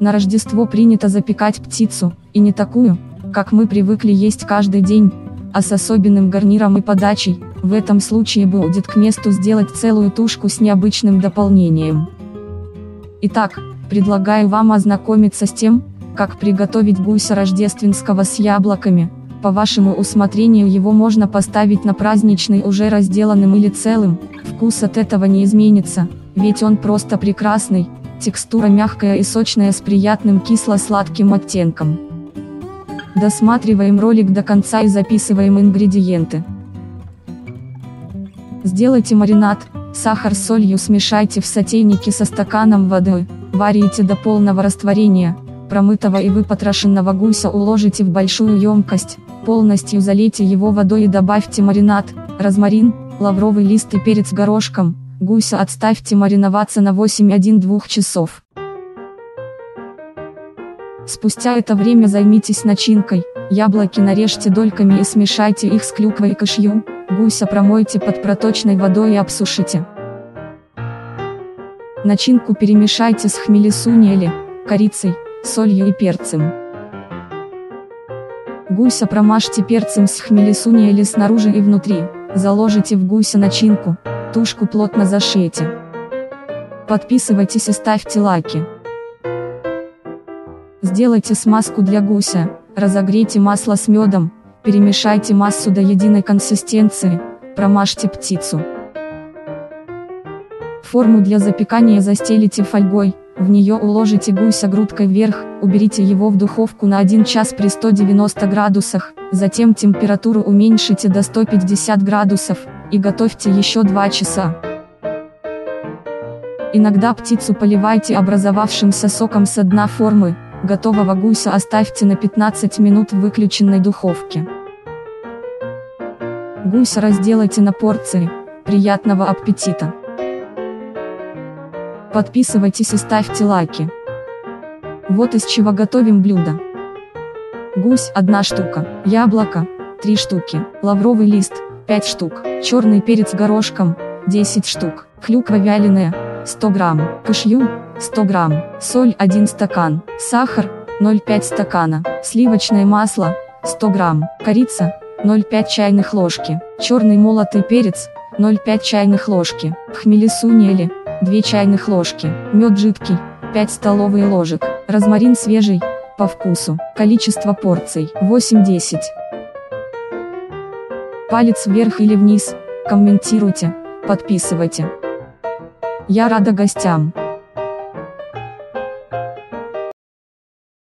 На Рождество принято запекать птицу, и не такую, как мы привыкли есть каждый день, а с особенным гарниром и подачей. В этом случае будет к месту сделать целую тушку с необычным дополнением. Итак, предлагаю вам ознакомиться с тем, как приготовить гуся рождественского с яблоками. По вашему усмотрению его можно поставить на праздничный уже разделанным или целым, вкус от этого не изменится, ведь он просто прекрасный, текстура мягкая и сочная с приятным кисло-сладким оттенком. Досматриваем ролик до конца и записываем ингредиенты. Сделайте маринад, сахар с солью смешайте в сотейнике со стаканом воды, варите до полного растворения, промытого и выпотрошенного гуся уложите в большую емкость, полностью залейте его водой и добавьте маринад, розмарин, лавровый лист и перец горошком, гуся отставьте мариноваться на 8–1–2 часов. Спустя это время займитесь начинкой, яблоки нарежьте дольками и смешайте их с клюквой и кышью, гуся промойте под проточной водой и обсушите. Начинку перемешайте с хмели-сунели, корицей, солью и перцем. Гуся промажьте перцем с хмели-сунели снаружи и внутри, заложите в гуся начинку, тушку плотно зашейте. Подписывайтесь и ставьте лайки. Сделайте смазку для гуся, разогрейте масло с медом, перемешайте массу до единой консистенции, промажьте птицу. Форму для запекания застелите фольгой, в нее уложите гуся грудкой вверх, уберите его в духовку на 1 час при 190 градусах, затем температуру уменьшите до 150 градусов, и готовьте еще 2 часа. Иногда птицу поливайте образовавшимся соком со дна формы. Готового гуся оставьте на 15 минут в выключенной духовке. Гуся разделайте на порции. Приятного аппетита! Подписывайтесь и ставьте лайки. Вот из чего готовим блюдо. Гусь 1 штука, яблоко 3 штуки, лавровый лист 5 штук, черный перец горошком 10 штук, клюква вяленая 100 грамм, кышью 100 грамм, соль 1 стакан, сахар 0,5 стакана, сливочное масло 100 грамм, корица 0,5 чайных ложки, черный молотый перец 0,5 чайных ложки, хмели-сунели 2 чайных ложки, мед жидкий 5 столовых ложек, розмарин свежий по вкусу. Количество порций 8–10. Палец вверх или вниз, комментируйте, подписывайте. Я рада гостям.